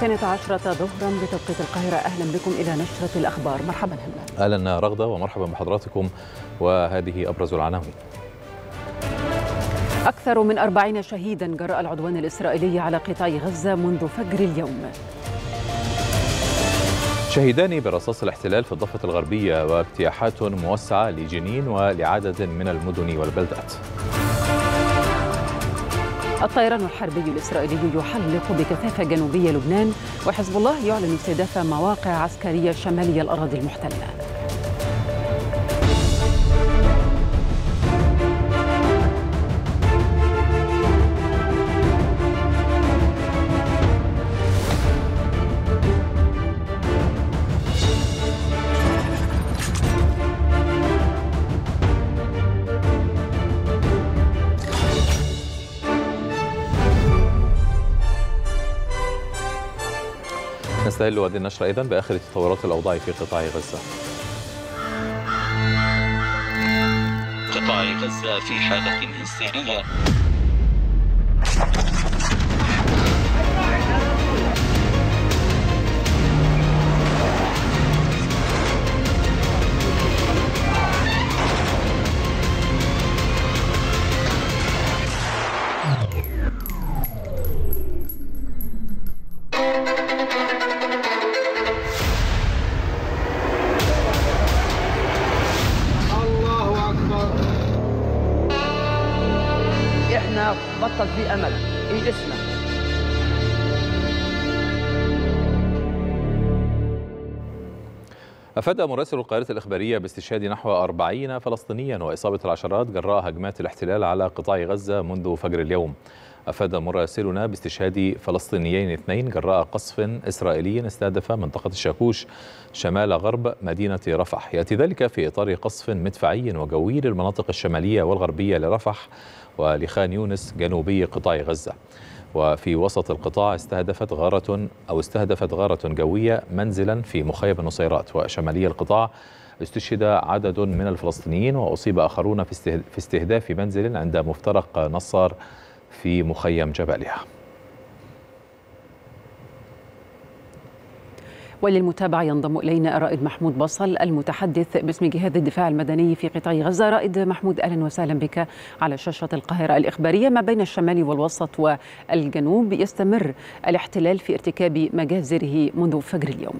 12:00 بتوقيت القاهرة. أهلا بكم إلى نشرة الأخبار. مرحبا همام. أهلا رغدة ومرحبا بحضراتكم، وهذه أبرز العناوين. أكثر من 40 شهيدا جراء العدوان الإسرائيلي على قطاع غزة منذ فجر اليوم. شهيدان برصاص الاحتلال في الضفة الغربية واجتياحات موسعة لجنين ولعدد من المدن والبلدات. الطيران الحربي الإسرائيلي يحلق بكثافة جنوبية لبنان، وحزب الله يعلن استهداف مواقع عسكرية شمالية الأراضي المحتلة. نستهل هذه النشرة إذن بآخر تطورات الأوضاع في قطاع غزة. قطاع غزة في حالة هستيرية. أفاد مراسل القاهرة الإخبارية باستشهاد نحو 40 فلسطينيا وإصابة العشرات جراء هجمات الاحتلال على قطاع غزة منذ فجر اليوم. أفاد مراسلنا باستشهاد فلسطينيين 2 جراء قصف إسرائيلي استهدف منطقة الشاكوش شمال غرب مدينة رفح. يأتي ذلك في إطار قصف مدفعي وجوي للمناطق الشمالية والغربية لرفح ولخان يونس جنوبي قطاع غزة. وفي وسط القطاع استهدفت غارة جوية منزلا في مخيم النصيرات وشمالي القطاع. استشهد عدد من الفلسطينيين وأصيب آخرون في استهداف منزل عند مفترق نصار في مخيم جباليا. وللمتابعة ينضم إلينا رائد محمود بصل المتحدث باسم جهاز الدفاع المدني في قطاع غزة. رائد محمود، أهلا وسهلا بك على شاشة القاهرة الإخبارية. ما بين الشمال والوسط والجنوب يستمر الاحتلال في ارتكاب مجازره منذ فجر اليوم.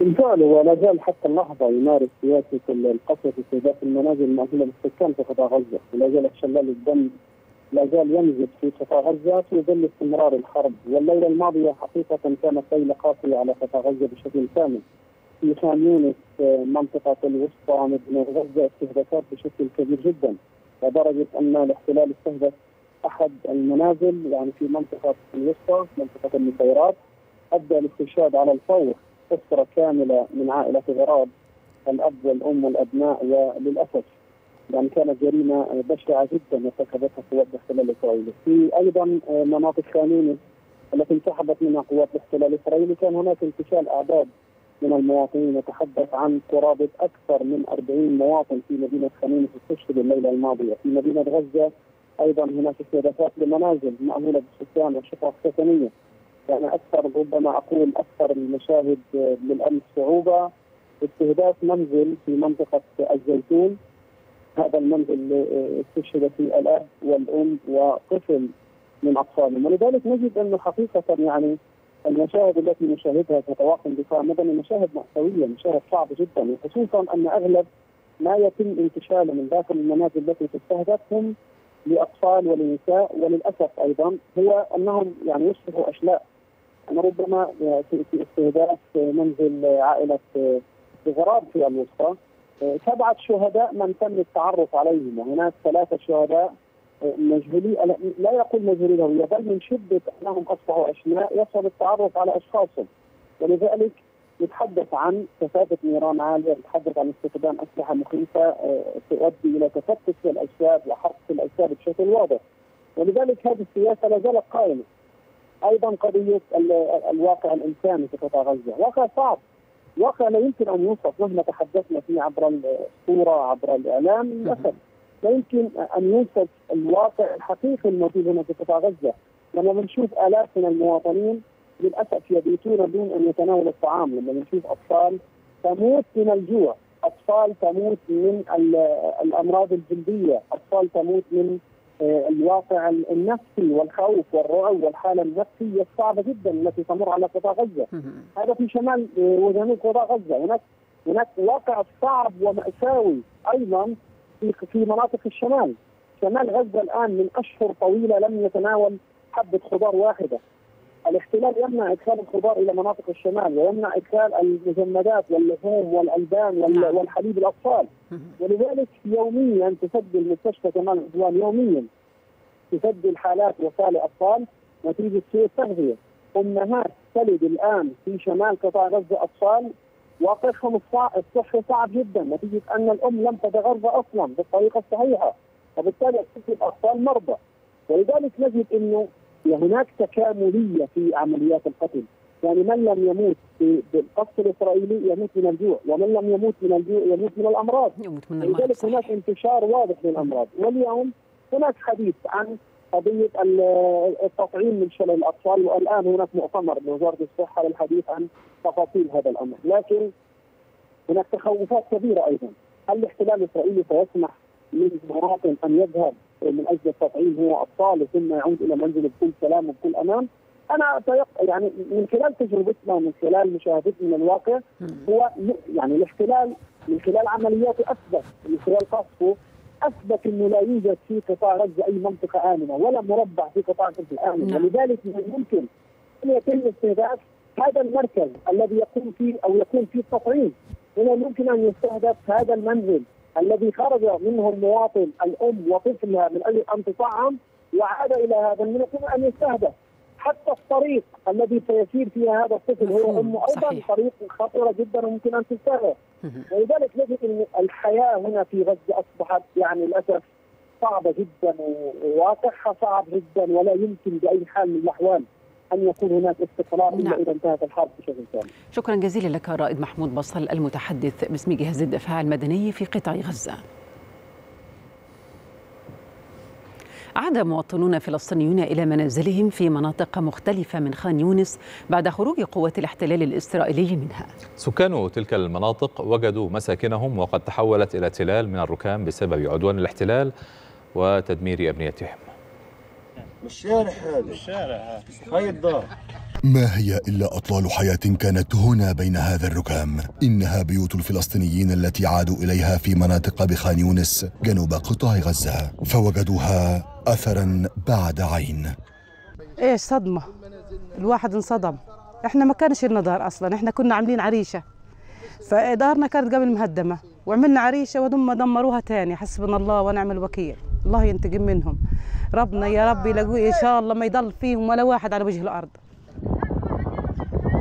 بالفعل ولا زال حتى اللحظة يمارس سياسة القصف واستهداف المنازل المأهولة للسكان في قطاع غزة، ولا زال احتلال الدم لا زال ينزل في قطاع غزة في ظل استمرار الحرب. والليلة الماضية حقيقة كانت ليلة قاسية على قطاع غزة بشكل كامل. في خان يونس منطقة الوسطى مدينة غزة استهدافات بشكل كبير جدا، لدرجة أن الاحتلال استهدف أحد المنازل يعني في منطقة الوسطى منطقة النصيرات، أدى الاستشهاد على الفور أسرة كاملة من عائلة غراب، الأب والأم والأبناء. وللأسف يعني كانت جريمة بشعة جدا ارتكبتها قوات الاحتلال الإسرائيلي. في أيضا مناطق خان يونس التي انسحبت منها قوات الاحتلال الإسرائيلي كان هناك انتشال أعداد من المواطنين، نتحدث عن قرابة أكثر من 40 مواطن في مدينة خان يونس استشهدوا الليلة الماضية. في مدينة غزة أيضا هناك استهدافات لمنازل مأهولة بالسكان وشقق سكنية. يعني أكثر ربما أقول أكثر المشاهد للأمس صعوبة استهداف منزل في منطقة الزيتون. هذا المنزل استشهد فيه الأب والأم وطفل من أطفالهم، ولذلك نجد أنه حقيقة يعني المشاهد التي نشاهدها كطواقم دفاع مدني مشاهد مأساوية، مشاهد صعبة جدا، وخصوصا أن أغلب ما يتم انتشاله من داخل المنازل التي تستهدف هم لأطفال ولنساء، وللأسف أيضا هو أنهم يعني يصبحوا أشلاء. أنا ربما في استهداف منزل عائلة غراب في الوسطى 7 شهداء من تم التعرف عليهم، وهناك 3 شهداء مجهولين، لا يقول مجهولين الهوية بل من شدة أنهم أصبحوا أشلاء يصعب التعرف على أشخاصهم. ولذلك نتحدث عن كثافة نيران عالية، نتحدث عن استخدام أسلحة مخيفة تؤدي إلى تفتت في الأجساد وحرق في الأجساد بشكل واضح، ولذلك هذه السياسة لا زالت قائمة. أيضا قضية الواقع الإنساني في قطاع غزة واقع صعب، واقع لا يمكن أن يوصف مهما تحدثنا فيه عبر الصورة عبر الإعلام. للأسف لا يمكن أن يوصف الواقع الحقيقي الموجود هنا في قطاع غزة، لما بنشوف آلاف من المواطنين للأسف يبيتون دون أن يتناولوا الطعام، لما بنشوف أطفال تموت من الجوع، أطفال تموت من الأمراض الجلدية، أطفال تموت من الواقع النفسي والخوف والرعب والحالة النفسية الصعبة جدا التي تمر على قطاع غزة. هذا في شمال وجنوب قطاع غزة، هناك واقع صعب ومأساوي أيضا في مناطق الشمال. شمال غزة الآن من أشهر طويلة لم يتناول حبة خضار واحدة. الاحتلال يمنع إدخال الخضار إلى مناطق الشمال ويمنع إدخال المجمدات واللحوم والألبان والحليب الأطفال، ولذلك يوميا تسجل مستشفى كمال عدوان حالات وفاة لأطفال نتيجة سوء التغذية. أمهات تلد الآن في شمال قطاع غزة أطفال واقعهم الصحي صعب جدا نتيجة أن الأم لم تتغذى أصلا بالطريقة الصحيحة، وبالتالي تصبح الأطفال مرضى. ولذلك نجد أنه هناك تكاملية في عمليات القتل، يعني من لم يموت بالقصف الإسرائيلي يموت من الجوع، ومن لم يموت من الجوع يموت من الأمراض. لذلك هناك انتشار واضح للأمراض. واليوم هناك حديث عن قضية التطعيم من شلل الأطفال، والآن هناك مؤتمر لوزارة الصحة للحديث عن تفاصيل هذا الأمر. لكن هناك تخوفات كبيرة أيضا، هل الاحتلال الإسرائيلي سيسمح للمواطن أن يذهب من أجل التطعيم هو أطفال ثم يعود إلى منزله بكل سلام وبكل أمان؟ أنا يعني من خلال تجربتنا ومن خلال مشاهدتنا من الواقع، هو يعني الاحتلال من خلال عملياته أثبت، من خلال قصفه أثبت أنه لا يوجد في قطاع غزة أي منطقة آمنة ولا مربع في قطاع غزة آمن، ولذلك من الممكن أن يتم استهداف هذا المركز الذي يقوم فيه أو يقوم فيه التطعيم، من الممكن أن يستهدف هذا المنزل الذي خرج منه المواطن الأم وطفلها من أجل أن تطعم وعاد إلى هذا المنزل أن يستهدف. حتى الطريق الذي سيسير فيها هذا الطفل هو أمه أيضا طريق خطيرة جدا وممكن أن تستهدف. ولذلك نجد أن الحياة هنا في غزة أصبحت يعني للأسف صعبة جدا، وواقعها صعب جدا، ولا يمكن بأي حال من الأحوال أن يكون هناك استقرار إلا إذا انتهت الحرب بشكل كامل. شكرا جزيلا لك رائد محمود بصل المتحدث باسم جهاز الدفاع المدني في قطاع غزة. عاد مواطنون فلسطينيون إلى منازلهم في مناطق مختلفة من خان يونس بعد خروج قوات الاحتلال الإسرائيلي منها. سكان تلك المناطق وجدوا مساكنهم وقد تحولت إلى تلال من الركام بسبب عدوان الاحتلال وتدمير أبنيتهم. الشارع هذا هاي الدار ما هي إلا أطلال حياة كانت هنا بين هذا الركام. إنها بيوت الفلسطينيين التي عادوا إليها في مناطق بخان يونس جنوب قطاع غزة، فوجدوها أثرا بعد عين. إيه صدمة، الواحد انصدم. إحنا ما كانش لنا دار أصلا، إحنا كنا عاملين عريشة، فدارنا كانت قبل مهدمة وعملنا عريشة وهم دمروها تاني. حسبنا الله ونعم الوكيل، الله ينتقم منهم. ربنا يا رب يلاقوه إن شاء الله، ما يضل فيهم ولا واحد على وجه الأرض.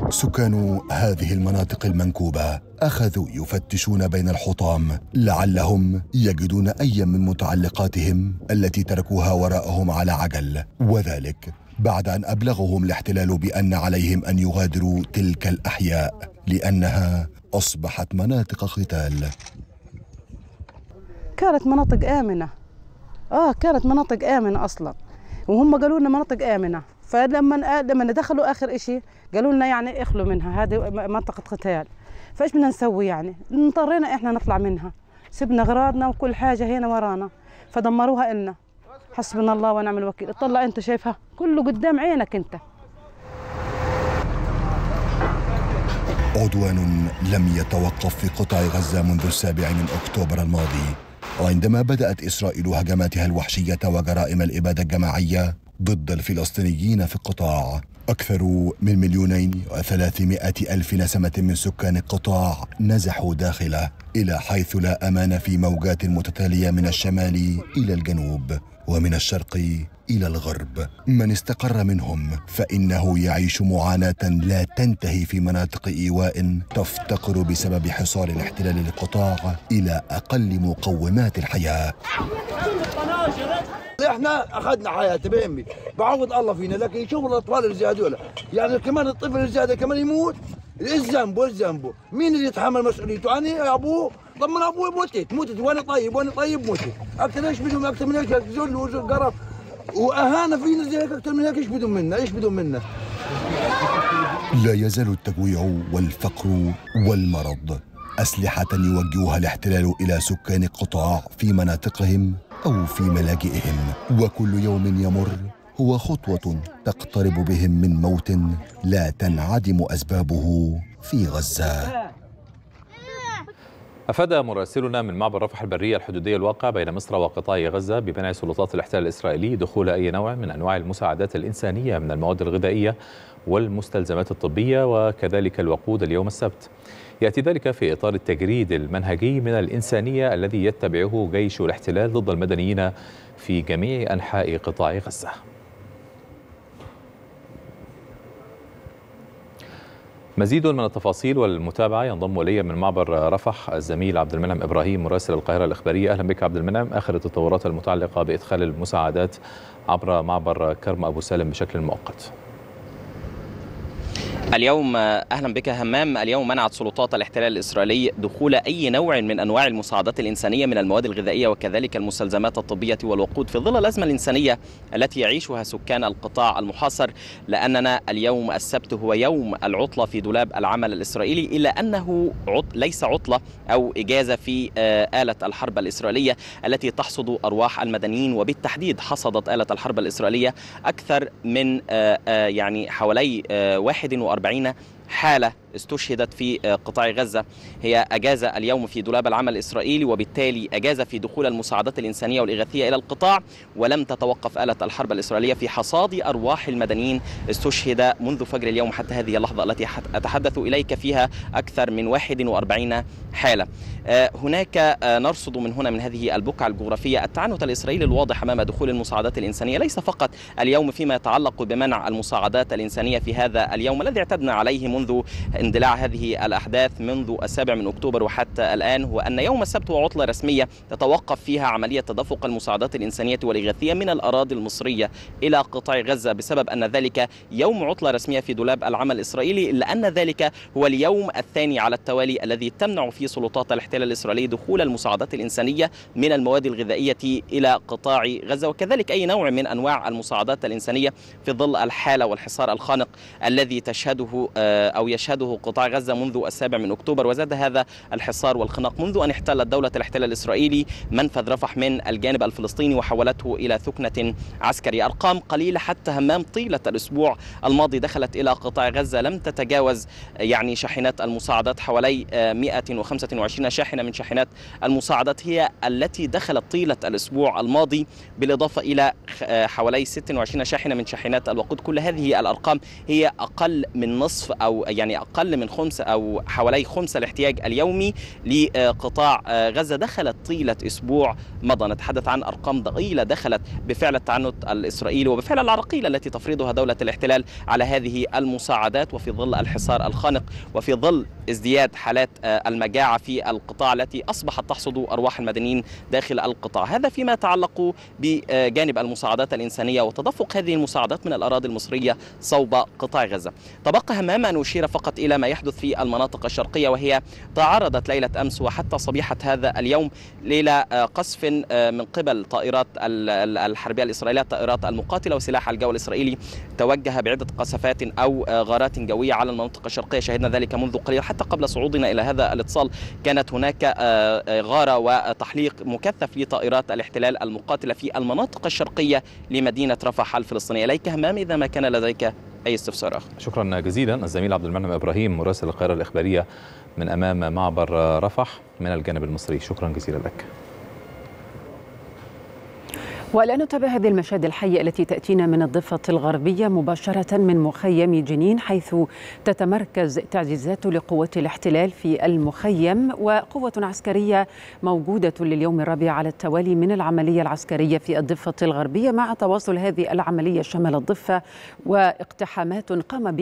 سكان هذه المناطق المنكوبة أخذوا يفتشون بين الحطام لعلهم يجدون أي من متعلقاتهم التي تركوها وراءهم على عجل، وذلك بعد أن أبلغهم الاحتلال بأن عليهم أن يغادروا تلك الأحياء لأنها أصبحت مناطق قتال. كانت مناطق آمنة، كانت مناطق آمنة أصلا، وهم قالوا لنا مناطق آمنة، فلما دخلوا آخر إشي قالوا لنا يعني اخلوا منها، هذه منطقة قتال. فإيش بدنا نسوي يعني؟ اضطرينا إحنا نطلع منها، سبنا أغراضنا وكل حاجة هنا ورانا، فدمروها إلنا. حسبنا الله ونعم الوكيل. اطلع أنت شايفها كله قدام عينك أنت. عدوان لم يتوقف في قطاع غزة منذ 7 أكتوبر الماضي، وعندما بدأت إسرائيل هجماتها الوحشية وجرائم الإبادة الجماعية ضد الفلسطينيين في القطاع. أكثر من 2,300,000 نسمة من سكان القطاع نزحوا داخله، إلى حيث لا أمان في موجات متتالية من الشمال إلى الجنوب ومن الشرق إلى الغرب. من استقر منهم فإنه يعيش معاناة لا تنتهي في مناطق إيواء تفتقر بسبب حصار الاحتلال للقطاع إلى أقل مقومات الحياة. احنا اخذنا حياتي بامي، بعوض الله فينا، لكن شوفوا الاطفال اللي زي هذول، يعني كمان الطفل اللي زي هذا كمان يموت، ايش ذنبه؟ ايش ذنبه؟ مين اللي يتحمل مسؤوليته؟ انا يا ابوه. طب ما ابوي متت، وانا طيب، متت. اكثر ايش بدهم؟ اكثر من هيك ذل وقرف. واهانه فينا زي هيك اكثر من هيك يشبدون منا لا يزال التجويع والفقر والمرض اسلحه يوجهها الاحتلال الى سكان القطاع في مناطقهم او في ملاجئهم، وكل يوم يمر هو خطوه تقترب بهم من موت لا تنعدم اسبابه في غزه. أفاد مراسلنا من معبر رفح البرية الحدودية الواقع بين مصر وقطاع غزة بمنع سلطات الاحتلال الإسرائيلي دخول أي نوع من أنواع المساعدات الإنسانية من المواد الغذائية والمستلزمات الطبية وكذلك الوقود اليوم السبت. يأتي ذلك في إطار التجريد المنهجي من الإنسانية الذي يتبعه جيش الاحتلال ضد المدنيين في جميع أنحاء قطاع غزة. مزيد من التفاصيل والمتابعة ينضم إلي من معبر رفح الزميل عبد المنعم إبراهيم مراسل القاهرة الإخبارية. أهلا بك عبد المنعم. آخر التطورات المتعلقة بإدخال المساعدات عبر معبر كرم أبو سالم بشكل مؤقت اليوم. أهلا بك همام. اليوم منعت سلطات الاحتلال الإسرائيلي دخول أي نوع من أنواع المساعدات الإنسانية من المواد الغذائية وكذلك المستلزمات الطبية والوقود في ظل الأزمة الإنسانية التي يعيشها سكان القطاع المحاصر، لأننا اليوم السبت هو يوم العطلة في دولاب العمل الإسرائيلي، إلا أنه ليس عطلة أو إجازة في آلة الحرب الإسرائيلية التي تحصد أرواح المدنيين، وبالتحديد حصدت آلة الحرب الإسرائيلية أكثر من يعني حوالي 41 حالة استشهدت في قطاع غزة. هي أجازة اليوم في دولاب العمل الإسرائيلي، وبالتالي أجازة في دخول المساعدات الإنسانية والإغاثية إلى القطاع، ولم تتوقف آلة الحرب الإسرائيلية في حصاد أرواح المدنيين استشهد منذ فجر اليوم حتى هذه اللحظة التي أتحدث إليك فيها أكثر من 41 حالة. هناك نرصد من هنا من هذه البقعة الجغرافية التعنت الإسرائيلي الواضح أمام دخول المساعدات الإنسانية، ليس فقط اليوم فيما يتعلق بمنع المساعدات الإنسانية في هذا اليوم الذي اعتدنا عليه منذ اندلاع هذه الأحداث منذ السابع من أكتوبر وحتى الآن، هو أن يوم السبت هو عطلة رسمية تتوقف فيها عملية تدفق المساعدات الإنسانية والإغاثية من الأراضي المصرية إلى قطاع غزة، بسبب أن ذلك يوم عطلة رسمية في دولاب العمل الإسرائيلي، إلا أن ذلك هو اليوم الثاني على التوالي الذي تمنع فيه سلطات الاحتلال الإسرائيلي دخول المساعدات الإنسانية من المواد الغذائية إلى قطاع غزة، وكذلك أي نوع من أنواع المساعدات الإنسانية في ظل الحالة والحصار الخانق الذي تشهده أو يشهده قطاع غزة منذ السابع من أكتوبر. وزاد هذا الحصار والخناق منذ أن احتلت دولة الاحتلال الإسرائيلي منفذ رفح من الجانب الفلسطيني وحولته إلى ثكنة عسكرية. أرقام قليلة حتى همام طيلة الأسبوع الماضي دخلت إلى قطاع غزة لم تتجاوز يعني شاحنات المساعدات حوالي 125 شاحنة من شاحنات المساعدات هي التي دخلت طيلة الأسبوع الماضي، بالإضافة إلى حوالي 26 شاحنة من شاحنات الوقود. كل هذه الأرقام هي أقل من نصف أو يعني أقل من خمس أو حوالي خمس الاحتياج اليومي لقطاع غزة دخلت طيلة أسبوع مضى. نتحدث عن أرقام ضئيلة دخلت بفعل التعنت الإسرائيلي وبفعل العراقيل التي تفرضها دولة الاحتلال على هذه المساعدات، وفي ظل الحصار الخانق وفي ظل ازدياد حالات المجاعة في القطاع التي أصبحت تحصد أرواح المدنيين داخل القطاع. هذا فيما يتعلق بجانب المساعدات الإنسانية وتدفق هذه المساعدات من الأراضي المصرية صوب قطاع غزة. تبقى همام أن أشير فقط إلى ما يحدث في المناطق الشرقية، وهي تعرضت ليلة أمس وحتى صبيحة هذا اليوم قصف من قبل طائرات الحربية الإسرائيلية، الطائرات المقاتلة وسلاح الجو الإسرائيلي توجه بعدة قصفات أو غارات جوية على المناطق الشرقية. شهدنا ذلك منذ قليل حتى قبل صعودنا إلى هذا الاتصال، كانت هناك غارة وتحليق مكثف لطائرات الاحتلال المقاتلة في المناطق الشرقية لمدينة رفح الفلسطينية. إليك همام إذا ما كان لديك أي استفسار آخر. شكرا جزيلا الزميل عبد المنعم إبراهيم مراسل القاهرة الإخبارية من أمام معبر رفح من الجانب المصري، شكرا جزيلا لك. والآن نتابع هذه المشاهد الحية التي تأتينا من الضفة الغربية مباشرة من مخيم جنين، حيث تتمركز تعزيزات لقوات الاحتلال في المخيم، وقوة عسكرية موجودة لليوم الرابع على التوالي من العملية العسكرية في الضفة الغربية، مع تواصل هذه العملية شمال الضفة واقتحامات قامت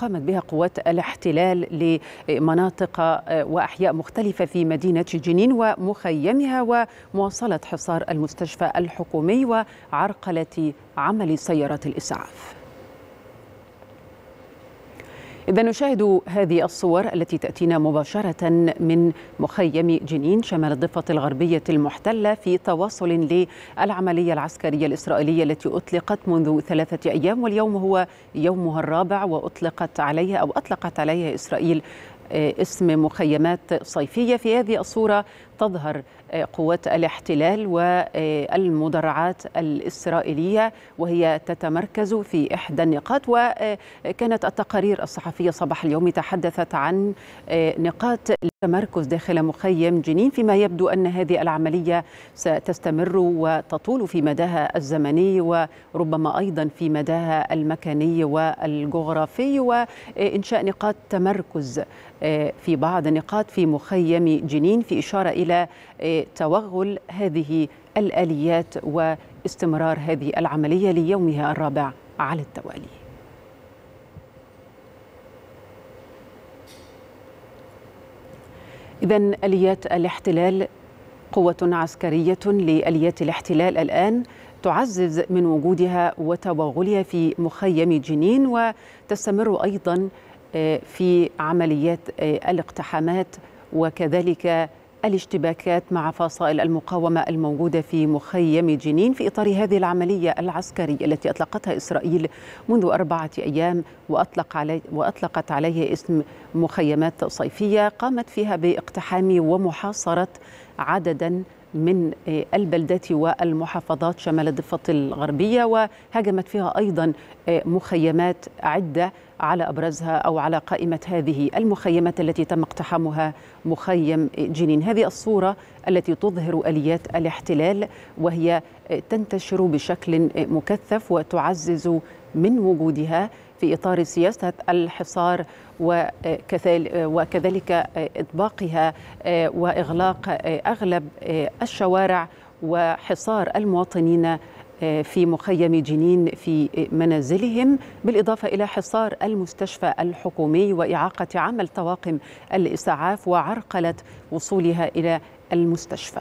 بها قوات الاحتلال لمناطق وأحياء مختلفة في مدينة جنين ومخيمها، ومواصلة حصار المستشفى الحكومي وعرقلة عمل سيارات الإسعاف. إذا نشاهد هذه الصور التي تأتينا مباشرة من مخيم جنين شمال الضفة الغربية المحتلة في تواصل للعملية العسكرية الإسرائيلية التي أطلقت منذ 3 أيام، واليوم هو يومها الرابع، وأطلقت عليها إسرائيل اسم مخيمات صيفية. في هذه الصورة تظهر قوات الاحتلال والمدرعات الإسرائيلية وهي تتمركز في إحدى النقاط، وكانت التقارير الصحفية صباح اليوم تحدثت عن نقاط التمركز داخل مخيم جنين، فيما يبدو أن هذه العملية ستستمر وتطول في مداها الزمني وربما أيضا في مداها المكاني والجغرافي، وإنشاء نقاط تمركز في بعض النقاط في مخيم جنين في إشارة إلى توغل هذه الآليات واستمرار هذه العملية ليومها الرابع على التوالي. إذن آليات الاحتلال، قوة عسكرية لآليات الاحتلال الآن تعزز من وجودها وتوغلها في مخيم جنين، وتستمر أيضا في عمليات الاقتحامات وكذلك الاشتباكات مع فصائل المقاومة الموجودة في مخيم جنين في إطار هذه العملية العسكرية التي أطلقتها إسرائيل منذ 4 أيام وأطلقت عليه اسم مخيمات صيفية، قامت فيها باقتحام ومحاصرة عددا من البلدات والمحافظات شمال الضفة الغربية، وهاجمت فيها أيضا مخيمات عدة، على أبرزها أو على قائمة هذه المخيمات التي تم اقتحامها مخيم جنين. هذه الصورة التي تظهر آليات الاحتلال وهي تنتشر بشكل مكثف وتعزز من وجودها في إطار سياسة الحصار وكذلك إطباقها وإغلاق أغلب الشوارع وحصار المواطنين في مخيم جنين في منازلهم، بالإضافة إلى حصار المستشفى الحكومي وإعاقة عمل طواقم الإسعاف وعرقلة وصولها إلى المستشفى.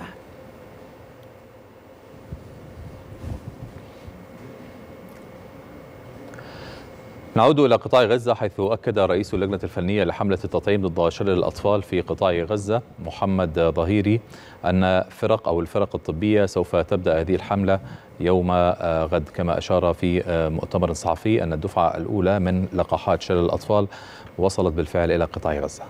نعود إلى قطاع غزة، حيث أكد رئيس اللجنة الفنية لحملة التطعيم ضد شلل الأطفال في قطاع غزة محمد ظهيري أن الفرق الطبية سوف تبدأ هذه الحملة يوم غد، كما أشار في مؤتمر صحفي أن الدفعة الأولى من لقاحات شلل الأطفال وصلت بالفعل إلى قطاع غزة.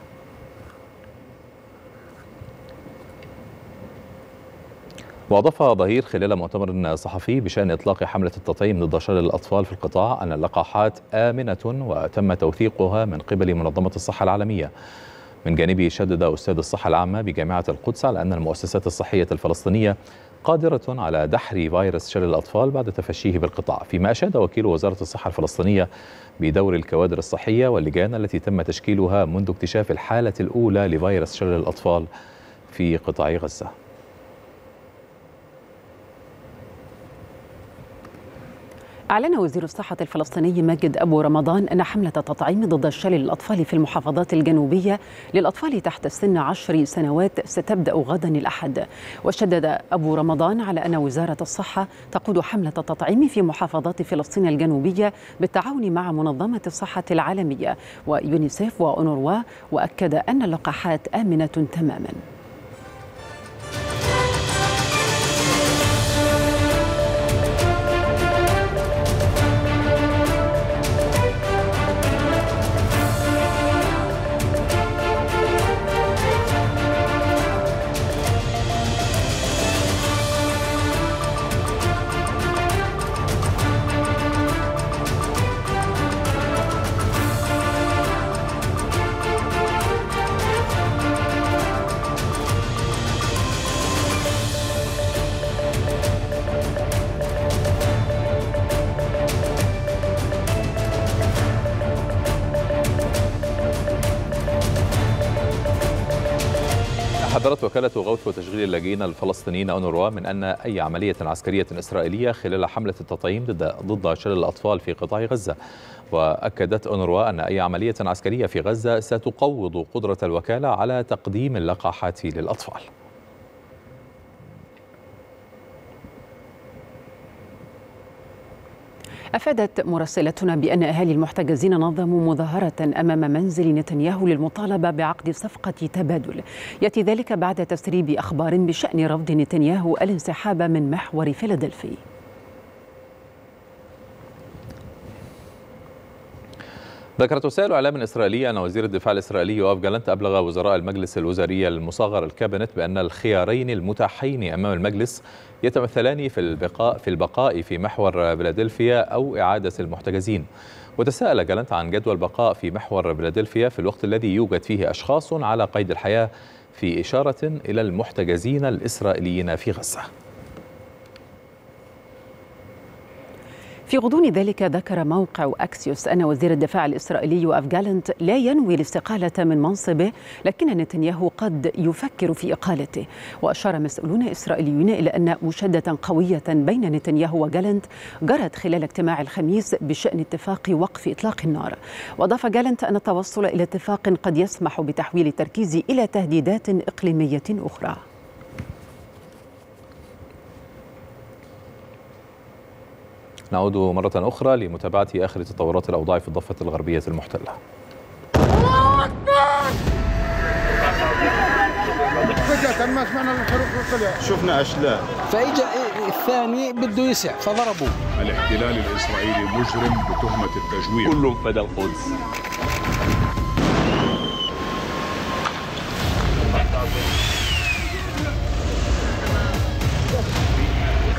وأضاف ظهير خلال مؤتمر صحفي بشأن إطلاق حملة التطعيم ضد شلل الأطفال في القطاع أن اللقاحات آمنة وتم توثيقها من قبل منظمة الصحة العالمية. من جانبه شدد أستاذ الصحة العامة بجامعة القدس على أن المؤسسات الصحية الفلسطينية قادرة على دحر فيروس شلل الأطفال بعد تفشيه بالقطاع، فيما أشاد وكيل وزارة الصحة الفلسطينية بدور الكوادر الصحية واللجان التي تم تشكيلها منذ اكتشاف الحالة الأولى لفيروس شلل الأطفال في قطاع غزة. أعلن وزير الصحة الفلسطيني ماجد أبو رمضان أن حملة التطعيم ضد شلل الأطفال في المحافظات الجنوبية للأطفال تحت سن 10 سنوات ستبدأ غدا الأحد. وشدد أبو رمضان على أن وزارة الصحة تقود حملة التطعيم في محافظات فلسطين الجنوبية بالتعاون مع منظمة الصحة العالمية ويونيسيف وأونروا، وأكد أن اللقاحات آمنة تماما. حذرت وكالة غوث وتشغيل اللاجئين الفلسطينيين أونروا من أن أي عملية عسكرية إسرائيلية خلال حملة التطعيم ضد شلل الأطفال في قطاع غزة، وأكدت أونروا أن أي عملية عسكرية في غزة ستقوض قدرة الوكالة على تقديم اللقاحات للأطفال. أفادت مراسلتنا بأن أهالي المحتجزين نظموا مظاهرة أمام منزل نتنياهو للمطالبة بعقد صفقة تبادل، يأتي ذلك بعد تسريب أخبار بشأن رفض نتنياهو الانسحاب من محور فيلادلفي. ذكرت وسائل إعلام إسرائيلية أن وزير الدفاع الإسرائيلي يوآف غالانت أبلغ وزراء المجلس الوزاري المصغر الكابينت بأن الخيارين المتاحين أمام المجلس يتمثلان في البقاء في محور فيلادلفيا أو إعادة المحتجزين. وتساءل غالانت عن جدوى البقاء في محور فيلادلفيا في الوقت الذي يوجد فيه أشخاص على قيد الحياة، في إشارة إلى المحتجزين الإسرائيليين في غزة. في غضون ذلك ذكر موقع أكسيوس أن وزير الدفاع الإسرائيلي يوآف غالانت لا ينوي الاستقالة من منصبه، لكن نتنياهو قد يفكر في إقالته. وأشار مسؤولون إسرائيليون إلى أن مشادة قوية بين نتنياهو وغالانت جرت خلال اجتماع الخميس بشأن اتفاق وقف إطلاق النار. وأضاف غالانت أن التوصل إلى اتفاق قد يسمح بتحويل التركيز إلى تهديدات إقليمية أخرى. نعود مرة أخرى لمتابعة آخر تطورات الأوضاع في الضفة الغربية المحتلة. فجأة ما سمعنا الحروق وطلع، شفنا أشلاء، فإجا الثاني بده يسع فضربوه. الاحتلال الإسرائيلي مجرم بتهمة التجويع، كلهم فدى القدس.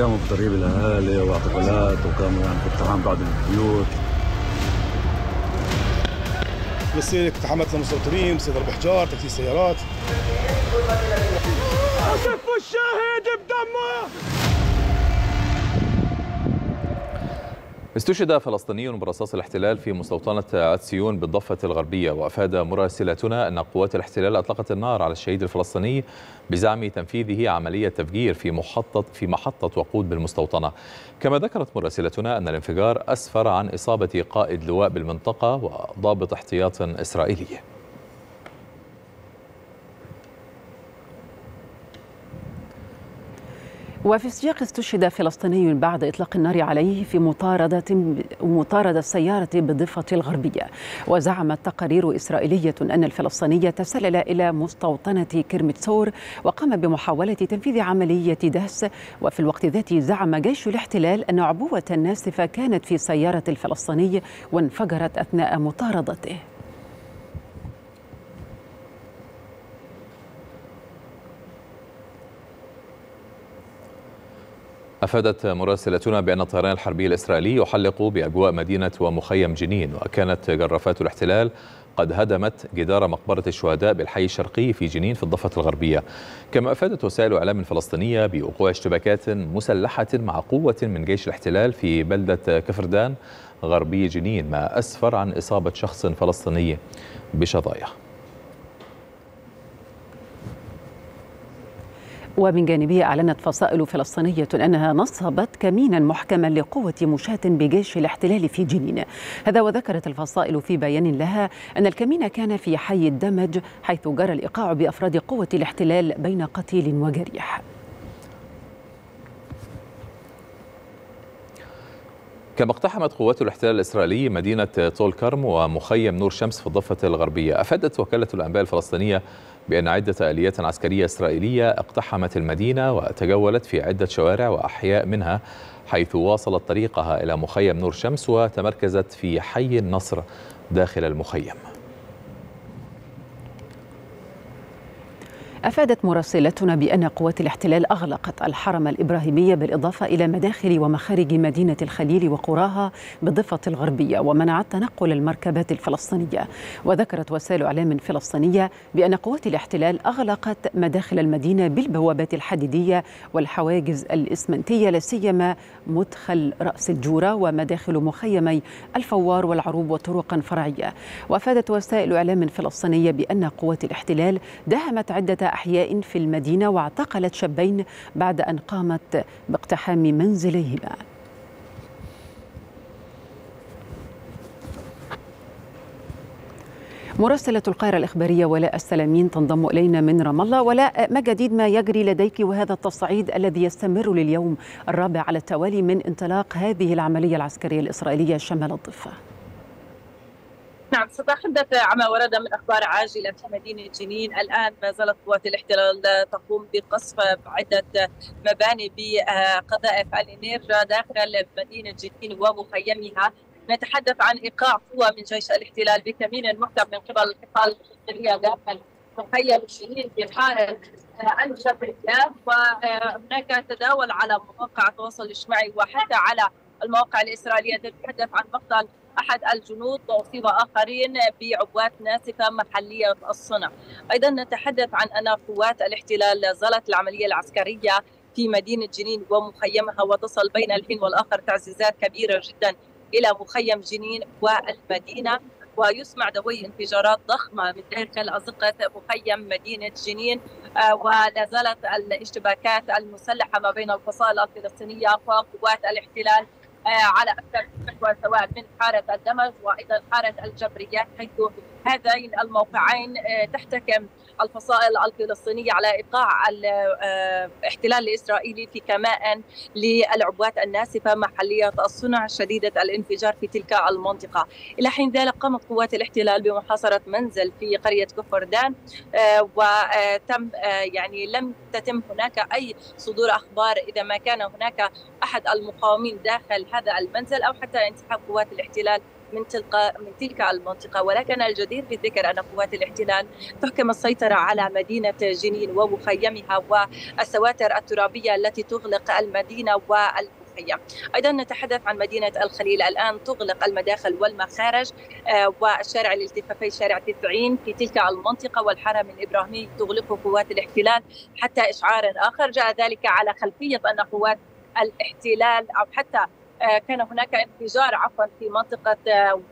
قاموا بترغيب الاهالي واعتقالات، وقاموا يعني باقتحام بعض البيوت. بصير اقتحامات للمستوطنين، بصير ضرب حجار، تكسير سيارات. وصفوا الشاهد بدمه. استشهد فلسطيني برصاص الاحتلال في مستوطنة عتسيون بالضفة الغربية. وأفاد مراسلتنا أن قوات الاحتلال أطلقت النار على الشهيد الفلسطيني بزعم تنفيذه عملية تفجير في محطة وقود بالمستوطنة. كما ذكرت مراسلتنا أن الانفجار أسفر عن إصابة قائد لواء بالمنطقة وضابط احتياط إسرائيلي. وفي سياق استشهد فلسطيني بعد إطلاق النار عليه في مطاردة سيارة بالضفة الغربية. وزعمت تقارير إسرائيلية أن الفلسطيني تسلل إلى مستوطنة كرم تسور وقام بمحاولة تنفيذ عملية دهس. وفي الوقت ذاته زعم جيش الاحتلال أن عبوة ناسفة كانت في سيارة الفلسطيني وانفجرت أثناء مطاردته. أفادت مراسلتنا بأن الطيران الحربي الإسرائيلي يحلق بأجواء مدينة ومخيم جنين، وكانت جرافات الاحتلال قد هدمت جدار مقبرة الشهداء بالحي الشرقي في جنين في الضفة الغربية. كما أفادت وسائل إعلام فلسطينية بوقوع اشتباكات مسلحة مع قوة من جيش الاحتلال في بلدة كفردان غربي جنين، ما أسفر عن إصابة شخص فلسطيني بشظايا. ومن جانبها أعلنت فصائل فلسطينية أنها نصبت كمينا محكما لقوة مشاة بجيش الاحتلال في جنين. هذا وذكرت الفصائل في بيان لها أن الكمين كان في حي الدمج، حيث جرى الإيقاع بأفراد قوة الاحتلال بين قتيل وجريح. كما اقتحمت قوات الاحتلال الإسرائيلي مدينة طول كرم ومخيم نور شمس في الضفة الغربية. أفادت وكالة الأنباء الفلسطينية بأن عدة آليات عسكرية إسرائيلية اقتحمت المدينة وتجولت في عدة شوارع وأحياء منها، حيث واصلت طريقها إلى مخيم نور شمس وتمركزت في حي النصر داخل المخيم. أفادت مراسلتنا بأن قوات الاحتلال أغلقت الحرم الإبراهيمي بالإضافة إلى مداخل ومخارج مدينة الخليل وقراها بالضفة الغربية، ومنعت تنقل المركبات الفلسطينية. وذكرت وسائل إعلام فلسطينية بأن قوات الاحتلال أغلقت مداخل المدينة بالبوابات الحديدية والحواجز الإسمنتية، لاسيما مدخل رأس الجورة ومداخل مخيمي الفوار والعروب وطرقا فرعية. وأفادت وسائل إعلام فلسطينية بأن قوات الاحتلال داهمت عدة أحياء في المدينة واعتقلت شابين بعد أن قامت باقتحام منزليهما. مراسلة القاهرة الإخبارية ولاء السلامين تنضم إلينا من رام الله. ولاء، ما جديد ما يجري لديك وهذا التصعيد الذي يستمر لليوم الرابع على التوالي من انطلاق هذه العملية العسكرية الإسرائيلية شمال الضفة؟ نعم، ستحدث عما ورد من أخبار عاجلة في مدينة جنين. الآن ما زالت قوات الاحتلال تقوم بقصف عدة مباني بقذائف الإنيرجا داخل مدينة جنين ومخيمها. نتحدث عن إيقاع قوة من جيش الاحتلال بكمين محتم من قبل القطاع الحربية داخل مخيم جنين في حال أنشب الكاف، وهناك تداول على مواقع التواصل الاجتماعي وحتى على المواقع الإسرائيلية تتحدث عن مقتل أحد الجنود وأصيب آخرين بعبوات ناسفة محلية الصنع. أيضا نتحدث عن أن قوات الاحتلال لا زالت العملية العسكرية في مدينة جنين ومخيمها، وتصل بين الحين والآخر تعزيزات كبيرة جدا إلى مخيم جنين والمدينة، ويسمع دوي انفجارات ضخمة من داخل أزقة مخيم مدينة جنين. ولا زالت الاشتباكات المسلحة ما بين الفصائل الفلسطينية وقوات الاحتلال على أكثر محور، سواء من حارة الدمج وأيضا حارة الجبريات، حيث هذين الموقعين تحتكم الفصائل الفلسطينية على إيقاع الاحتلال الإسرائيلي في كمائن للعبوات الناسفة محلية الصنع شديدة الانفجار في تلك المنطقة. إلى حين ذلك قامت قوات الاحتلال بمحاصرة منزل في قرية كفردان، وتم يعني لم تتم هناك أي صدور أخبار إذا ما كان هناك أحد المقاومين داخل هذا المنزل أو حتى انسحاب قوات الاحتلال من تلك المنطقة. ولكن الجدير بالذكر أن قوات الاحتلال تحكم السيطرة على مدينة جنين ومخيمها والسواتر الترابية التي تغلق المدينة والمخيم. أيضا نتحدث عن مدينة الخليل، الآن تغلق المداخل والمخارج، والشارع الالتفافي شارع 90 في تلك المنطقة والحرم الإبراهيمي تغلقه قوات الاحتلال حتى إشعار آخر. جاء ذلك على خلفية أن قوات الاحتلال أو حتى كان هناك انفجار في منطقة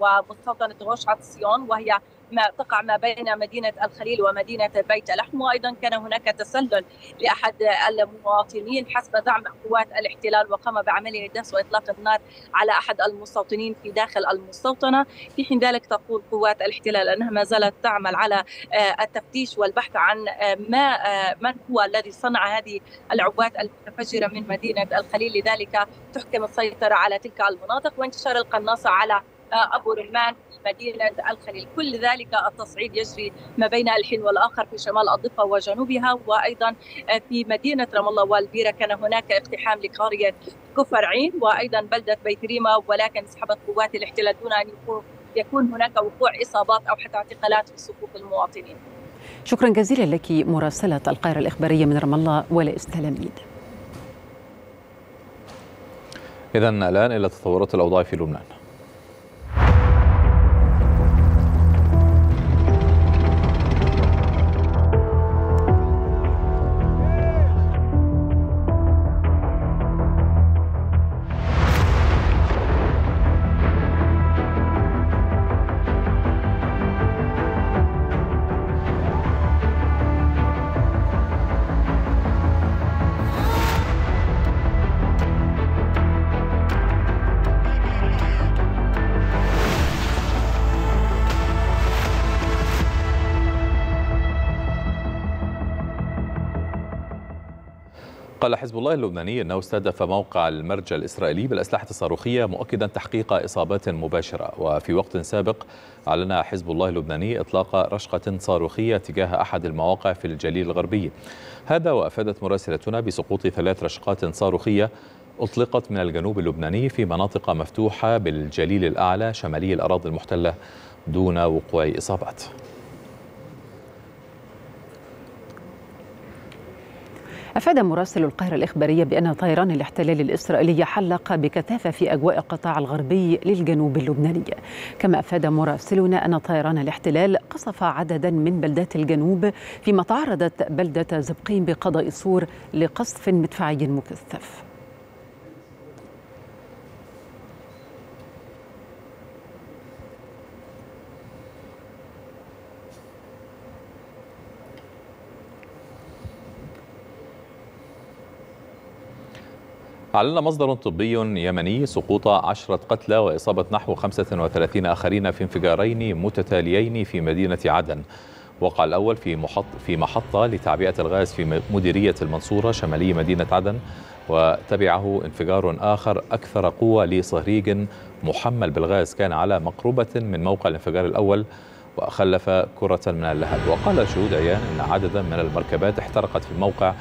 ومستوطنة غوش عطسيون، وهي ما تقع ما بين مدينة الخليل ومدينة بيت لحم، وأيضا كان هناك تسلل لأحد المواطنين حسب دعم قوات الاحتلال، وقام بعملية دهس وإطلاق النار على أحد المستوطنين في داخل المستوطنة. في حين ذلك تقول قوات الاحتلال أنها ما زالت تعمل على التفتيش والبحث عن من هو الذي صنع هذه العبوات المتفجرة من مدينة الخليل، لذلك تحكم السيطرة على تلك المناطق وانتشار القناصة على أبو رمان مدينة الخليل. كل ذلك التصعيد يجري ما بين الحين والآخر في شمال الضفة وجنوبها. وأيضا في مدينة رام الله والبيرة كان هناك اقتحام لقرية كفر عين وأيضا بلدة بيت ريمة، ولكن سحبت قوات الاحتلال دون أن يكون هناك وقوع إصابات أو حتى اعتقالات في صفوف المواطنين. شكرا جزيلا لك مراسلة القاهرة الإخبارية من رام الله ولاء السلامين. إذا الآن إلى تطورات الأوضاع في لبنان. قال حزب الله اللبناني أنه استهدف موقع المرج الإسرائيلي بالأسلحة الصاروخية، مؤكدا تحقيق إصابات مباشرة. وفي وقت سابق أعلن حزب الله اللبناني إطلاق رشقة صاروخية تجاه أحد المواقع في الجليل الغربي. هذا وأفادت مراسلتنا بسقوط 3 رشقات صاروخية أطلقت من الجنوب اللبناني في مناطق مفتوحة بالجليل الأعلى شمالي الأراضي المحتلة دون وقوع إصابات. أفاد مراسل القاهرة الإخبارية بأن طيران الاحتلال الإسرائيلي حلق بكثافة في أجواء القطاع الغربي للجنوب اللبناني. كما أفاد مراسلنا أن طيران الاحتلال قصف عددا من بلدات الجنوب، فيما تعرضت بلدة زبقين بقضاء صور لقصف مدفعي مكثف. أعلن مصدر طبي يمني سقوط 10 قتلى وإصابة نحو 35 آخرين في انفجارين متتاليين في مدينة عدن. وقع الأول في محطة لتعبئة الغاز في مديرية المنصورة شمالي مدينة عدن، وتبعه انفجار آخر أكثر قوة لصهريج محمل بالغاز كان على مقربة من موقع الانفجار الأول وخلف كرة من اللهب. وقال شهود عيان أن عددا من المركبات احترقت في الموقع،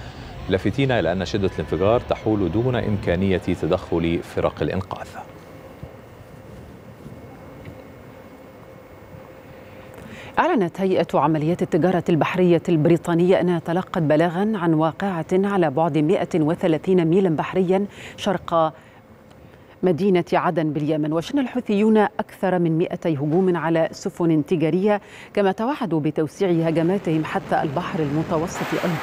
لافتين إلى أن شدة الانفجار تحول دون إمكانية تدخل فرق الإنقاذ. أعلنت هيئة عمليات التجارة البحرية البريطانية أنها تلقت بلاغا عن واقعة على بعد 130 ميلا بحريا شرق مدينة عدن باليمن، وشن الحوثيون أكثر من 200 هجوم على سفن تجارية، كما توعدوا بتوسيع هجماتهم حتى البحر المتوسط أيضا.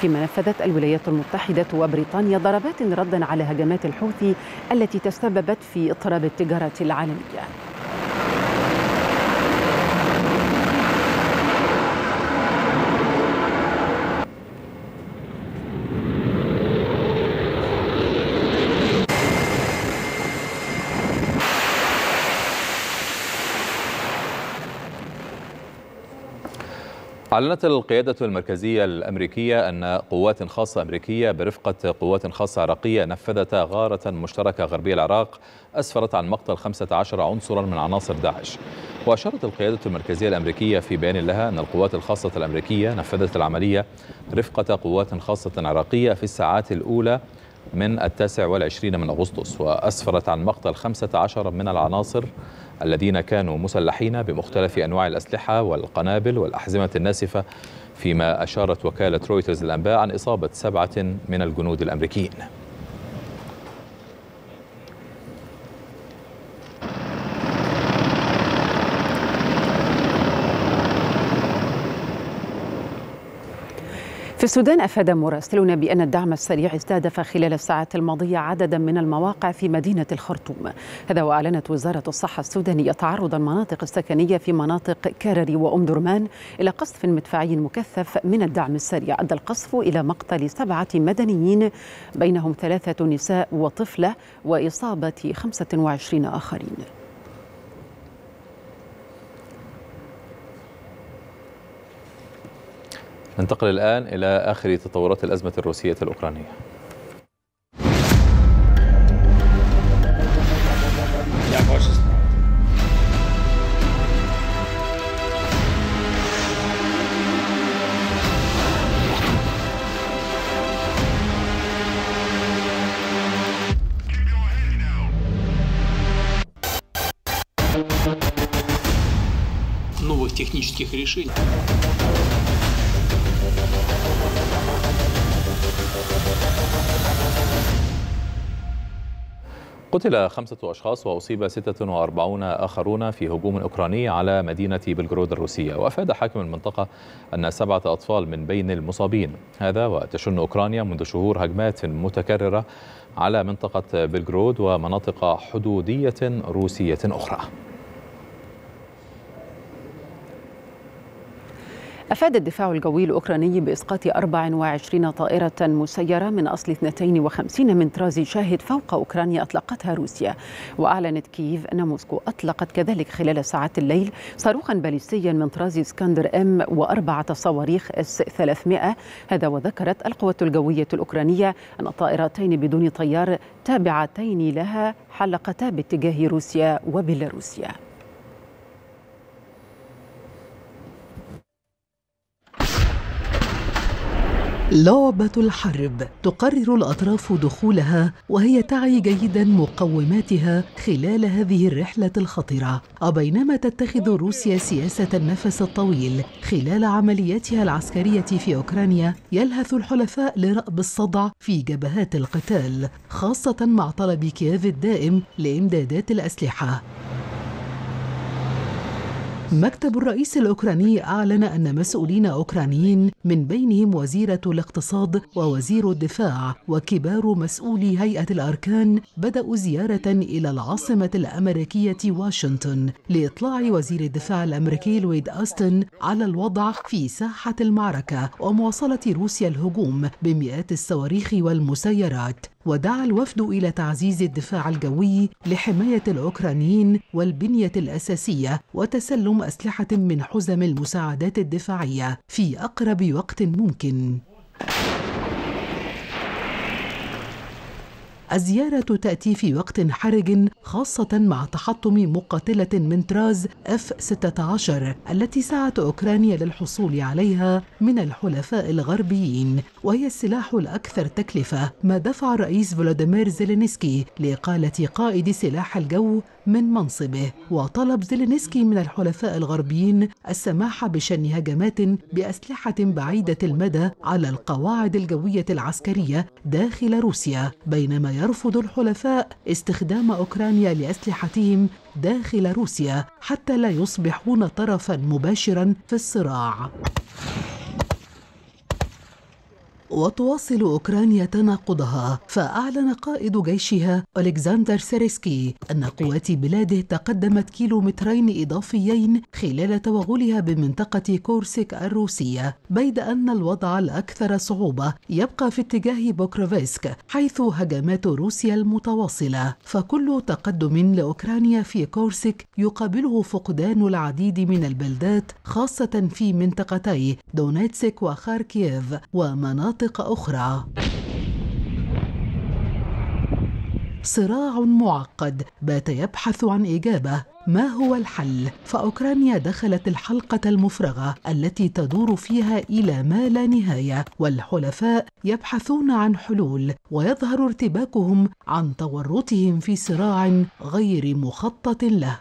فيما نفذت الولايات المتحدة وبريطانيا ضربات ردا على هجمات الحوثي التي تسببت في اضطراب التجارة العالمية. أعلنت القيادة المركزية الأمريكية أن قوات خاصة أمريكية برفقة قوات خاصة عراقية نفذت غارة مشتركة غربي العراق أسفرت عن مقتل 15 عنصرا من عناصر داعش. وأشارت القيادة المركزية الأمريكية في بيان لها أن القوات الخاصة الأمريكية نفذت العملية رفقة قوات خاصة عراقية في الساعات الأولى من 29 من أغسطس، وأسفرت عن مقتل 15 من العناصر الذين كانوا مسلحين بمختلف أنواع الأسلحة والقنابل والأحزمة الناسفة، فيما أشارت وكالة رويترز للأنباء عن إصابة 7 من الجنود الأمريكيين. في السودان، أفاد مراسلنا بأن الدعم السريع استهدف خلال الساعات الماضية عددا من المواقع في مدينة الخرطوم. هذا وأعلنت وزارة الصحة السودانية تعرض المناطق السكنية في مناطق كارري وأم درمان إلى قصف مدفعي مكثف من الدعم السريع. أدى القصف إلى مقتل 7 مدنيين بينهم 3 نساء وطفلة وإصابة 25 آخرين. ننتقل الآن إلى آخر تطورات الأزمة الروسية الأوكرانية. новых технических решений. قتل 5 أشخاص وأصيب 46 آخرون في هجوم أوكراني على مدينة بلغراد الروسية. وأفاد حاكم المنطقة أن 7 أطفال من بين المصابين. هذا وتشن أوكرانيا منذ شهور هجمات متكررة على منطقة بلغراد ومناطق حدودية روسية أخرى. أفاد الدفاع الجوي الأوكراني بإسقاط 24 طائرة مسيرة من أصل 52 من طراز شاهد فوق أوكرانيا أطلقتها روسيا. وأعلنت كييف أن موسكو أطلقت كذلك خلال ساعات الليل صاروخا باليستيا من طراز اسكندر ام و4 صواريخ اس 300. هذا وذكرت القوات الجوية الأوكرانية أن طائرتين بدون طيار تابعتين لها حلقتا باتجاه روسيا وبيلاروسيا. لعبة الحرب تقرر الأطراف دخولها وهي تعي جيدا مقوماتها خلال هذه الرحلة الخطيرة. وبينما تتخذ روسيا سياسة النفس الطويل خلال عملياتها العسكرية في أوكرانيا، يلهث الحلفاء لرأب الصدع في جبهات القتال، خاصة مع طلب كييف الدائم لإمدادات الأسلحة. مكتب الرئيس الأوكراني أعلن أن مسؤولين أوكرانيين من بينهم وزيرة الاقتصاد ووزير الدفاع وكبار مسؤولي هيئة الأركان بدأوا زيارة إلى العاصمة الأمريكية واشنطن لإطلاع وزير الدفاع الأمريكي لويد أستن على الوضع في ساحة المعركة ومواصلة روسيا الهجوم بمئات الصواريخ والمسيرات. ودعا الوفد إلى تعزيز الدفاع الجوي لحماية الأوكرانيين والبنية الأساسية وتسلم أسلحة من حزم المساعدات الدفاعية في أقرب وقت ممكن. الزيارة تأتي في وقت حرج خاصة مع تحطم مقاتلة من طراز F-16 التي سعت أوكرانيا للحصول عليها من الحلفاء الغربيين، وهي السلاح الأكثر تكلفة، ما دفع الرئيس فولوديمير زيلينسكي لإقالة قائد سلاح الجو من منصبه. وطلب زيلينسكي من الحلفاء الغربيين السماح بشن هجمات بأسلحة بعيدة المدى على القواعد الجوية العسكرية داخل روسيا، بينما يرفض الحلفاء استخدام أوكرانيا لأسلحتهم داخل روسيا حتى لا يصبحون طرفاً مباشراً في الصراع. وتواصل أوكرانيا تناقضها، فأعلن قائد جيشها ألكسندر سيرسكي أن قوات بلاده تقدمت كيلومترين إضافيين خلال توغلها بمنطقة كورسك الروسية، بيد أن الوضع الأكثر صعوبة يبقى في اتجاه بوكروفسك حيث هجمات روسيا المتواصلة، فكل تقدم لأوكرانيا في كورسك يقابله فقدان العديد من البلدات خاصة في منطقتي دونيتسك وخاركييف ومناطق أخرى. صراع معقد بات يبحث عن إجابة، ما هو الحل؟ فأوكرانيا دخلت الحلقة المفرغة التي تدور فيها إلى ما لا نهاية، والحلفاء يبحثون عن حلول، ويظهر ارتباكهم عن تورطهم في صراع غير مخطط له.